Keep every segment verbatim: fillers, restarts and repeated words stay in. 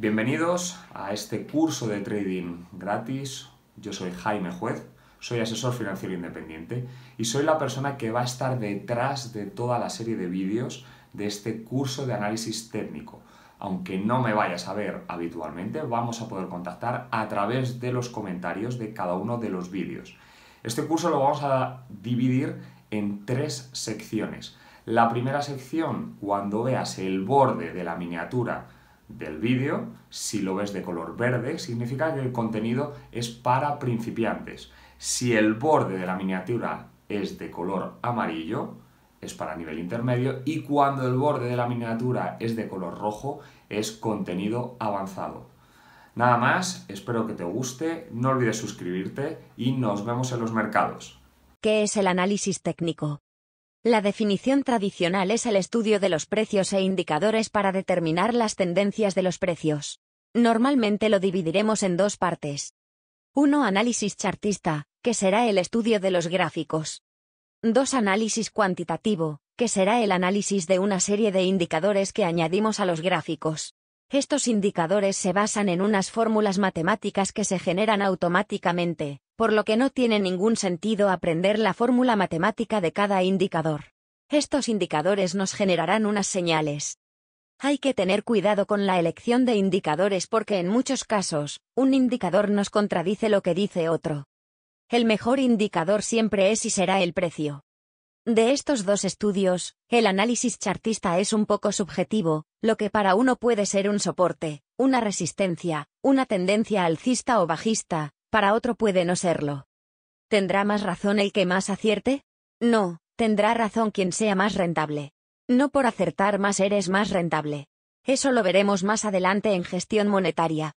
Bienvenidos a este curso de trading gratis. Yo soy Jaime Juez, soy asesor financiero independiente y soy la persona que va a estar detrás de toda la serie de vídeos de este curso de análisis técnico. Aunque no me vayas a ver habitualmente, vamos a poder contactar a través de los comentarios de cada uno de los vídeos. Este curso lo vamos a dividir en tres secciones. La primera sección, cuando veas el borde de la miniatura del vídeo, si lo ves de color verde, significa que el contenido es para principiantes. Si el borde de la miniatura es de color amarillo, es para nivel intermedio, y cuando el borde de la miniatura es de color rojo, es contenido avanzado. Nada más, espero que te guste, no olvides suscribirte y nos vemos en los mercados. ¿Qué es el análisis técnico? La definición tradicional es el estudio de los precios e indicadores para determinar las tendencias de los precios. Normalmente lo dividiremos en dos partes. uno. Análisis chartista, que será el estudio de los gráficos. dos. Análisis cuantitativo, que será el análisis de una serie de indicadores que añadimos a los gráficos. Estos indicadores se basan en unas fórmulas matemáticas que se generan automáticamente, por lo que no tiene ningún sentido aprender la fórmula matemática de cada indicador. Estos indicadores nos generarán unas señales. Hay que tener cuidado con la elección de indicadores porque en muchos casos, un indicador nos contradice lo que dice otro. El mejor indicador siempre es y será el precio. De estos dos estudios, el análisis chartista es un poco subjetivo, lo que para uno puede ser un soporte, una resistencia, una tendencia alcista o bajista, para otro puede no serlo. ¿Tendrá más razón el que más acierte? No, tendrá razón quien sea más rentable. No por acertar más eres más rentable. Eso lo veremos más adelante en gestión monetaria.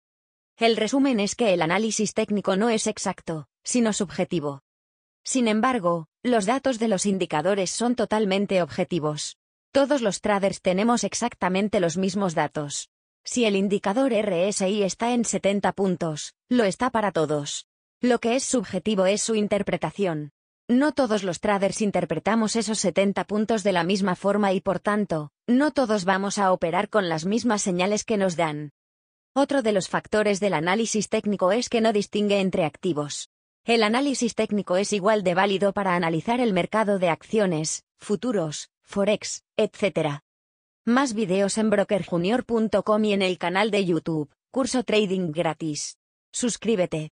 El resumen es que el análisis técnico no es exacto, sino subjetivo. Sin embargo, los datos de los indicadores son totalmente objetivos. Todos los traders tenemos exactamente los mismos datos. Si el indicador R S I está en setenta puntos, lo está para todos. Lo que es subjetivo es su interpretación. No todos los traders interpretamos esos setenta puntos de la misma forma y por tanto, no todos vamos a operar con las mismas señales que nos dan. Otro de los factores del análisis técnico es que no distingue entre activos. El análisis técnico es igual de válido para analizar el mercado de acciones, futuros, forex, etcétera. Más videos en broker junior punto com y en el canal de YouTube, curso Trading gratis. Suscríbete.